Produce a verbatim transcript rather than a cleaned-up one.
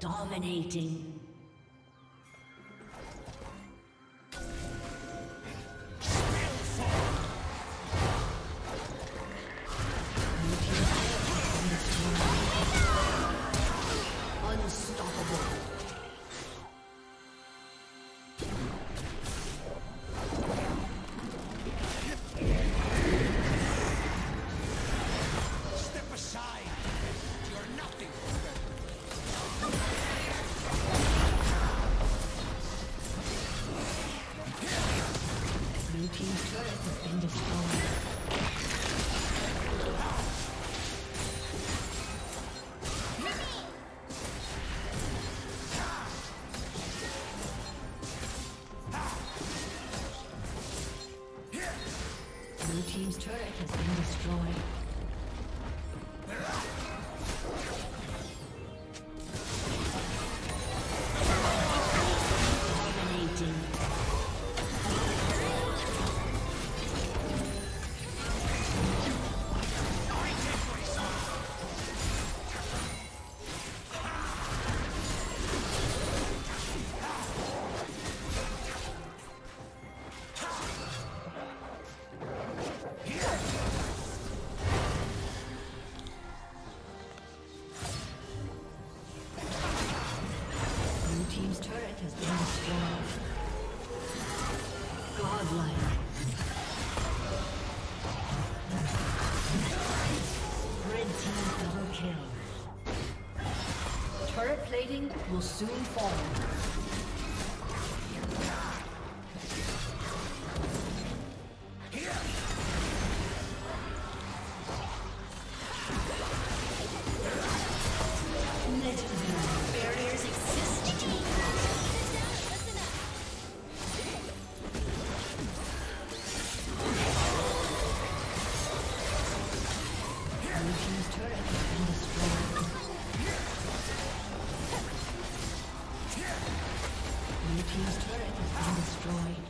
Dominating. Team's turret has been destroyed. Plating will soon fall. Team's turret has been destroyed.